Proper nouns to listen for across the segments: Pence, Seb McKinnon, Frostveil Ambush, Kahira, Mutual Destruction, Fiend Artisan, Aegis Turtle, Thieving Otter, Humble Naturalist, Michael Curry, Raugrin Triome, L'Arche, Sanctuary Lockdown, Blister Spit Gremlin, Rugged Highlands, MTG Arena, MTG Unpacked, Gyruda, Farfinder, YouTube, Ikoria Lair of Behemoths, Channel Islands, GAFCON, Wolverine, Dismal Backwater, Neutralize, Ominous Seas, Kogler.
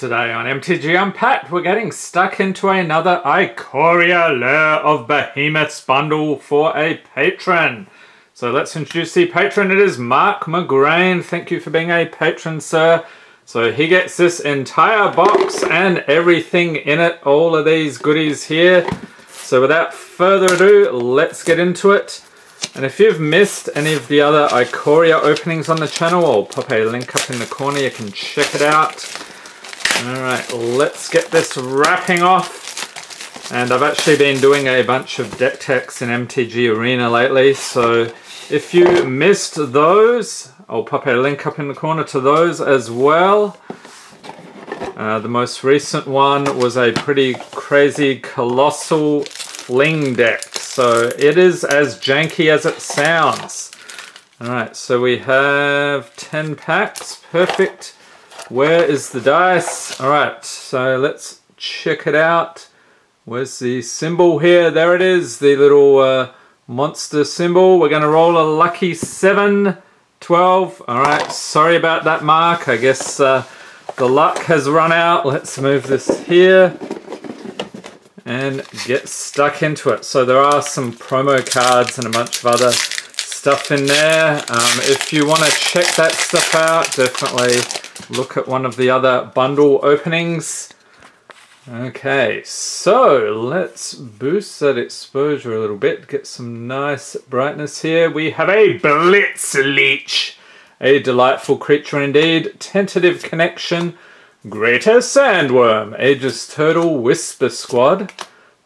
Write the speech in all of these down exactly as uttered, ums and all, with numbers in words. Today on M T G Unpacked, we're getting stuck into another Ikoria Lair of Behemoths bundle for a patron. So let's introduce the patron. It is Mark McGrain. Thank you for being a patron, sir. So he gets this entire box and everything in it, all of these goodies here. So without further ado, let's get into it. And if you've missed any of the other Ikoria openings on the channel, I'll pop a link up in the corner, you can check it out. Alright, let's get this wrapping off. And I've actually been doing a bunch of deck techs in M T G Arena lately, so if you missed those, I'll pop a link up in the corner to those as well. Uh, the most recent one was a pretty crazy colossal fling deck, so it is as janky as it sounds. Alright, so we have ten packs, perfect. Where is the dice? Alright, so let's check it out. Where's the symbol here? There it is, the little uh, monster symbol. We're going to roll a lucky seven, twelve. Alright, sorry about that, Mark. I guess uh, the luck has run out. Let's move this here and get stuck into it. So there are some promo cards and a bunch of other stuff in there. Um, if you want to check that stuff out, definitely look at one of the other bundle openings. Okay, so let's boost that exposure a little bit, get some nice brightness here. We have a Blitz Leech, a delightful creature indeed. Tentative Connection, Greater Sandworm, Aegis Turtle, Whisper Squad,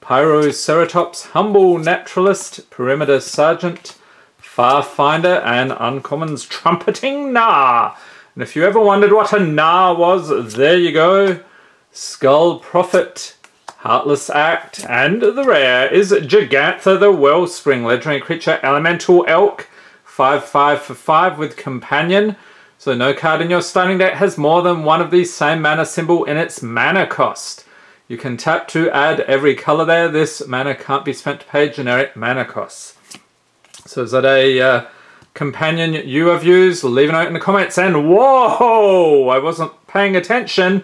Pyroceratops, Humble Naturalist, Perimeter Sergeant, Farfinder, and Uncommons Trumpeting Gnar. And if you ever wondered what a Gnar was, there you go. Skull Prophet, Heartless Act, and the rare is Gigantha the Wellspring, legendary creature, elemental elk, five five for five with companion. So no card in your starting deck has more than one of the same mana symbol in its mana cost. You can tap to add every color there. This mana can't be spent to pay generic mana costs. So is that a uh, companion you have used? Leave a note in the comments. And whoa, I wasn't paying attention,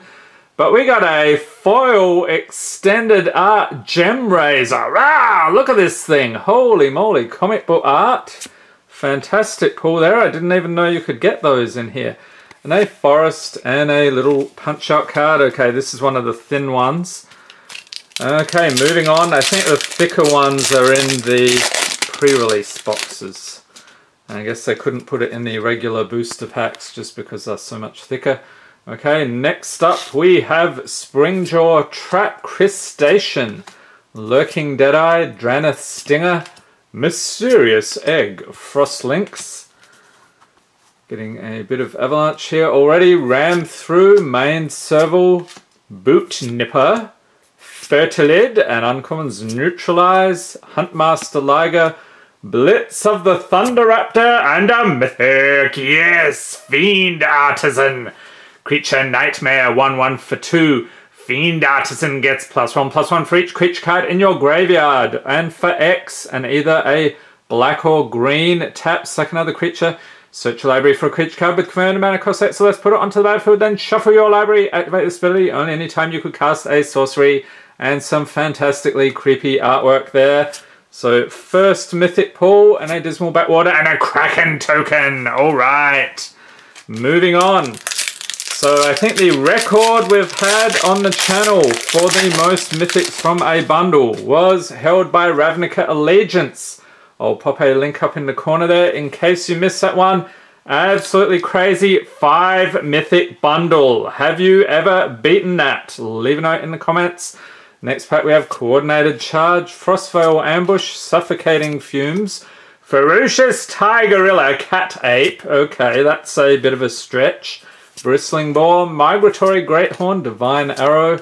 but we got a foil extended art Gemrazer. Ah, look at this thing. Holy moly, comic book art. Fantastic pull there. I didn't even know you could get those in here. And a forest and a little punch out card. Okay, this is one of the thin ones. Okay, moving on. I think the thicker ones are in the pre-release boxes. I guess they couldn't put it in the regular booster packs just because they're so much thicker. Okay, next up we have Springjaw Trap, Crustacean, Lurking Deadeye, Drannith Stinger, Mysterious Egg, Frost Lynx. Getting a bit of avalanche here already. Ram Through, Main Serval, Boot Nipper, Fertilid, and Uncommons Neutralize, Huntmaster Liger, Blitz of the Thunder Raptor, and a mythic, yes, Fiend Artisan. Creature Nightmare, one one for two. Fiend Artisan gets plus one, plus one for each creature card in your graveyard. And for X, and either a black or green, tap, sack another creature. Search your library for a creature card with converted mana cost X, so let's put it onto the battlefield, then shuffle your library, activate this ability only any time you could cast a sorcery. And some fantastically creepy artwork there. So first mythic pull and a dismal backwater and a kraken token. All right, moving on. So I think the record we've had on the channel for the most mythics from a bundle was held by Ravnica Allegiance. I'll pop a link up in the corner there in case you missed that one. Absolutely crazy five mythic bundle. Have you ever beaten that? Leave a note in the comments. Next pack we have Coordinated Charge, Frostveil Ambush, Suffocating Fumes, Ferocious Tigerilla, Cat Ape. Okay, that's a bit of a stretch. Bristling Boar, Migratory Greathorn, Divine Arrow,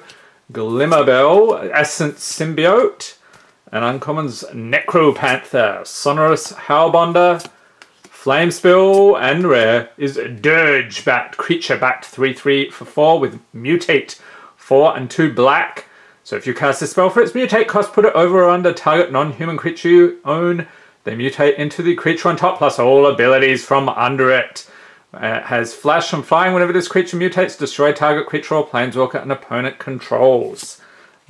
Glimmerbell, Essence Symbiote, and Uncommons Necropanther, Sonorous Howlbonder, Flamespill, and rare is Dirgebat, creature backed three three for four with Mutate, four and two black. So if you cast a spell for its mutate cost, put it over or under target non-human creature you own. They mutate into the creature on top, plus all abilities from under it. Uh, has flash and flying. Whenever this creature mutates, destroy target creature or planeswalker an opponent controls.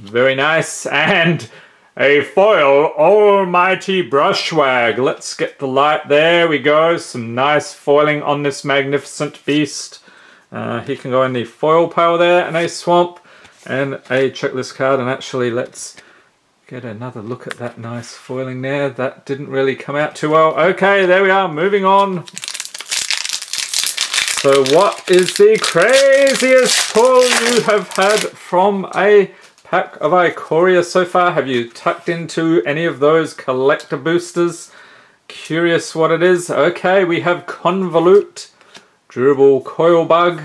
Very nice. And a foil, Almighty Brushwag. Let's get the light. There we go. Some nice foiling on this magnificent beast. Uh, he can go in the foil pile there, and a swamp, and a checklist card. And actually, let's get another look at that nice foiling there. That didn't really come out too well. Okay, there we are. Moving on. So what is the craziest pull you have had from a pack of Ikoria so far? Have you tucked into any of those collector boosters? Curious what it is. Okay, we have Convolute, Durable Coil Bug,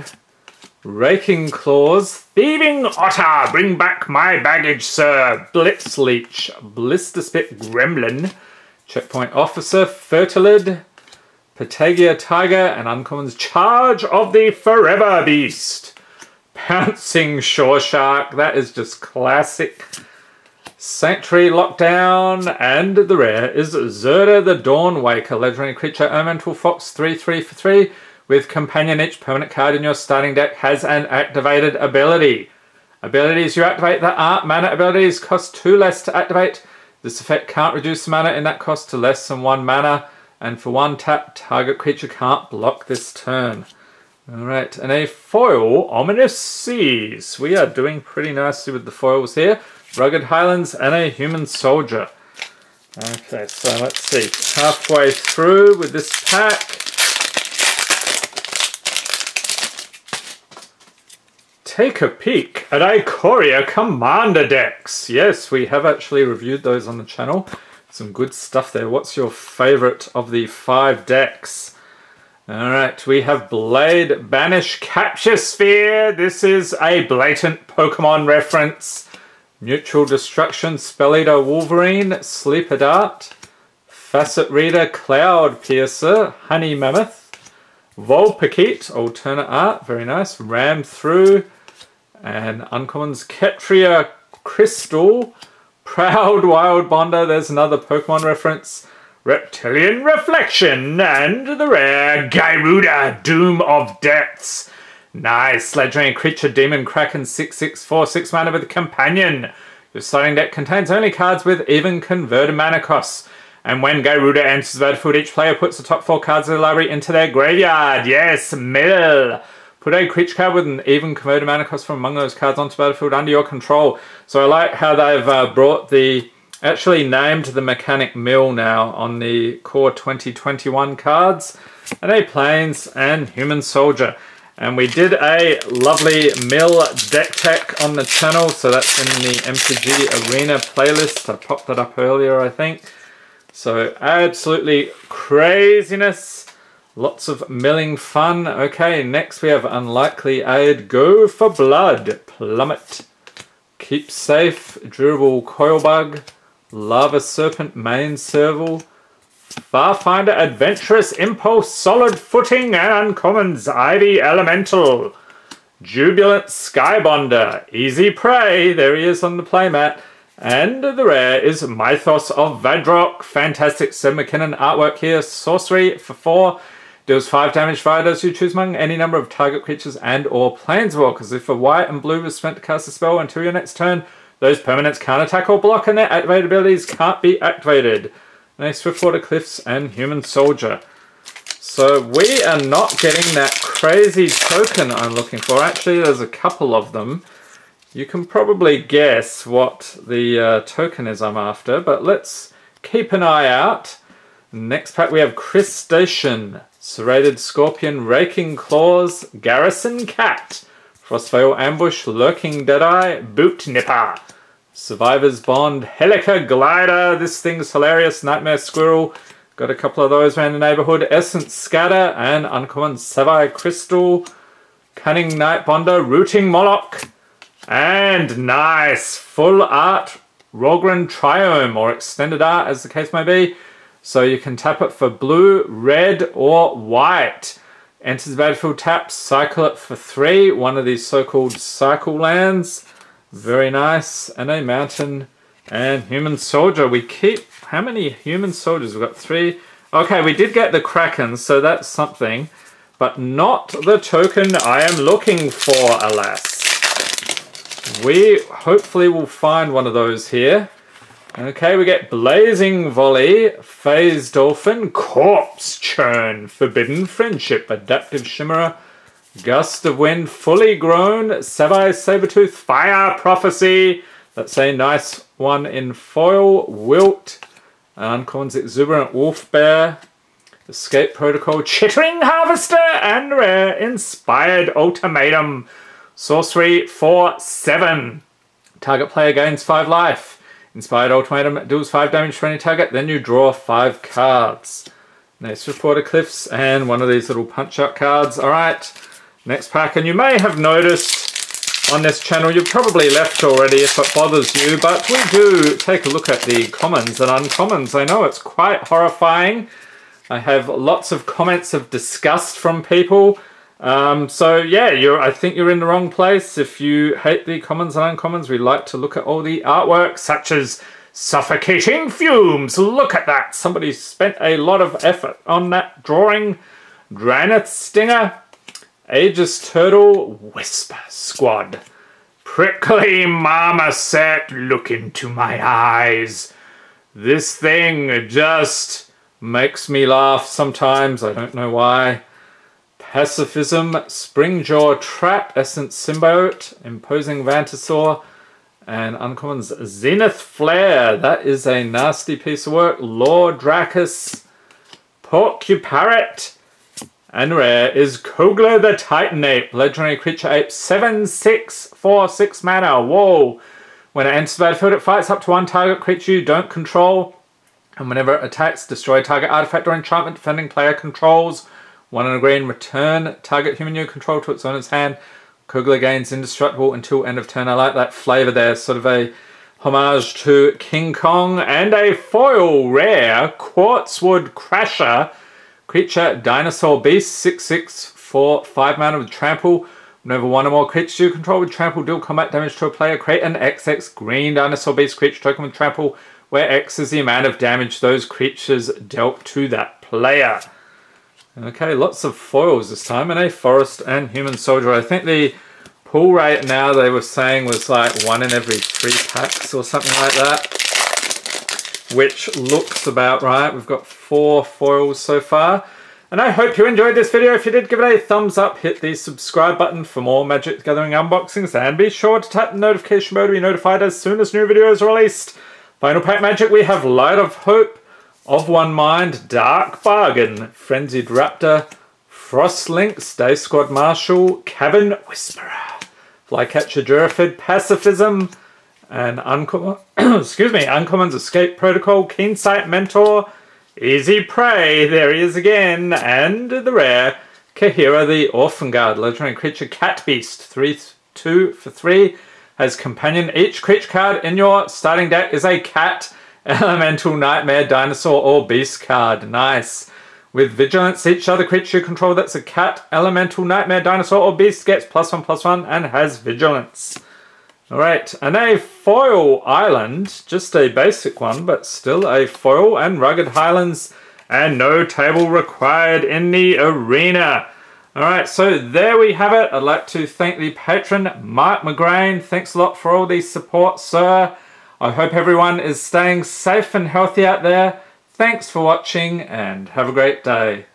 Raking Claws, Thieving Otter, Bring Back My Baggage Sir, Blitz Leech, Blister Spit Gremlin, Checkpoint Officer, Fertilid, Patagia Tiger, and uncommons Charge of the Forever Beast. Pouncing Shore Shark, that is just classic. Sanctuary Lockdown, and the rare is Xurda the Dawnwaker, legendary creature, Elemental Fox, three three for three. With companion, each permanent card in your starting deck has an activated ability. Abilities you activate that aren't mana abilities cost two less to activate. This effect can't reduce mana in that cost to less than one mana. And for one tap, target creature can't block this turn. Alright, and a foil, Ominous Seas. We are doing pretty nicely with the foils here. Rugged Highlands and a Human Soldier. Okay, so let's see. Halfway through with this pack. Take a peek at Ikoria Commander decks. Yes, we have actually reviewed those on the channel. Some good stuff there. What's your favourite of the five decks? Alright, we have Blade Banish Capture Sphere. This is a blatant Pokemon reference. Mutual Destruction, Spell Eater Wolverine, Sleeper Dart, Facet Reader Cloud Piercer, Honey Mammoth, Volpakeet, alternate art, very nice, Ram Through, and uncommons Ketria Crystal, Proud Wild Bonder, there's another Pokemon reference, Reptilian Reflection, and the rare Gyruda, Doom of Depths. Nice, legendary creature, Demon Kraken, six six four six mana with companion. Your starting deck contains only cards with even converted mana costs. And when Gyruda enters the battlefield, each player puts the top four cards of the library into their graveyard. Yes, mill. Put a creature card with an even converted mana cost from among those cards onto the battlefield under your control. So I like how they've uh, brought the, actually named the mechanic mill now on the core twenty twenty-one cards. And a Plains and Human Soldier. And we did a lovely mill deck tech on the channel. So that's in the M T G Arena playlist. I popped that up earlier, I think. So absolutely craziness. Lots of milling fun. Okay, next we have Unlikely Aid, Go for Blood, Plummet, Keep Safe, Durable Coil Bug, Lava Serpent, Main Serval, Farfinder, Adventurous Impulse, Solid Footing, and uncommons Ivy Elemental, Jubilant Skybonder, Easy Prey, there he is on the playmat, and the rare is Mythos of Vadrock. Fantastic Seb McKinnon artwork here. Sorcery for four. Deals five damage via those you choose among any number of target creatures and or planeswalkers. If a white and blue was spent to cast a spell until your next turn, those permanents can't attack or block and their activated abilities can't be activated. And a Swiftwater Cliffs and Human Soldier. So we are not getting that crazy token I'm looking for. Actually, there's a couple of them. You can probably guess what the uh, token is I'm after, but let's keep an eye out. Next pack we have Crustacean, Serrated Scorpion, Raking Claws, Garrison Cat, Frostveil Ambush, Lurking Deadeye, Boot Nipper, Survivor's Bond, Helica Glider, this thing's hilarious, Nightmare Squirrel, got a couple of those around the neighbourhood, Essence Scatter, and uncommon Savai Crystal, Cunning Nightbonder, Rooting Moloch, and nice, full art Rogran Triome, or extended art as the case may be. So you can tap it for blue, red, or white. Enters the battlefield, taps, cycle it for three. One of these so-called cycle lands. Very nice. And a mountain and Human Soldier. We keep, how many Human Soldiers? We've got three. Okay, we did get the Kraken, so that's something. But not the token I am looking for, alas. We hopefully will find one of those here. Okay, we get Blazing Volley, Phase Dolphin, Corpse Churn, Forbidden Friendship, Adaptive Shimmerer, Gust of Wind, Fully Grown, Sabai Sabertooth, Fire Prophecy. That's a nice one in foil. Wilt, Uncorn's Exuberant Wolf Bear, Escape Protocol, Chittering Harvester, and Rare Inspired Ultimatum. Sorcery for seven. Target player gains five life. Inspired Ultimatum deals five damage to any target, then you draw five cards. Next, Reporter Cliffs and one of these little punch-out cards. Alright, next pack, and you may have noticed on this channel, you've probably left already if it bothers you, but we do take a look at the commons and uncommons. I know it's quite horrifying. I have lots of comments of disgust from people. Um, so yeah, you're, I think you're in the wrong place if you hate the commons and uncommons. We like to look at all the artwork, such as Suffocating Fumes. Look at that. Somebody spent a lot of effort on that drawing. Drannith Stinger, Aegis Turtle, Whisper Squad, Prickly Marmoset, look into my eyes. This thing just makes me laugh sometimes. I don't know why. Pacifism, Springjaw Trap, Essence Symbiote, Imposing Vantasaur, and uncommons Zenith Flare. That is a nasty piece of work. Lord Dracus, Porcuparrot, and rare is Kogler the Titan Ape, legendary creature ape, seven six four six mana. Whoa! When it enters the battlefield, it fights up to one target creature you don't control, and whenever it attacks, destroy target artifact or enchantment defending player controls. One in a green, return target human you control to its owner's hand. Kugler gains indestructible until end of turn. I like that flavour there, sort of a homage to King Kong. And a foil rare, Quartzwood Crasher, creature dinosaur beast, six six four five mana with trample. Whenever one or more creatures you control with trample deal combat damage to a player, create an X X green dinosaur beast creature token with trample, where X is the amount of damage those creatures dealt to that player. Okay, lots of foils this time, and a forest and human soldier. I think the pull rate now they were saying was like one in every three packs or something like that, which looks about right. We've got four foils so far, and I hope you enjoyed this video. If you did, give it a thumbs up, hit the subscribe button for more Magic the Gathering unboxings, and be sure to tap the notification bell to be notified as soon as new videos are released. Final pack magic, we have Light of Hope, Of One Mind, Dark Bargain, Frenzied Raptor, Frost Lynx, Day Squad Marshal, Cabin Whisperer, Flycatcher Giraffid, Pacifism, and uncommon, excuse me, uncommons Escape Protocol, Keen Sight Mentor, Easy Prey, there he is again, and the rare, Kahira the Orphan Guard, legendary creature Cat Beast, three two for three, has companion. Each creature card in your starting deck is a cat, elemental, nightmare, dinosaur, or beast card. Nice. With vigilance, each other creature you control that's a cat, elemental, nightmare, dinosaur, or beast gets plus one, plus one, and has vigilance. Alright, and a foil island, just a basic one, but still a foil, and Rugged Highlands, and no table required in the arena. Alright, so there we have it. I'd like to thank the patron, Mark McGrain. Thanks a lot for all the support, sir. I hope everyone is staying safe and healthy out there. Thanks for watching and have a great day.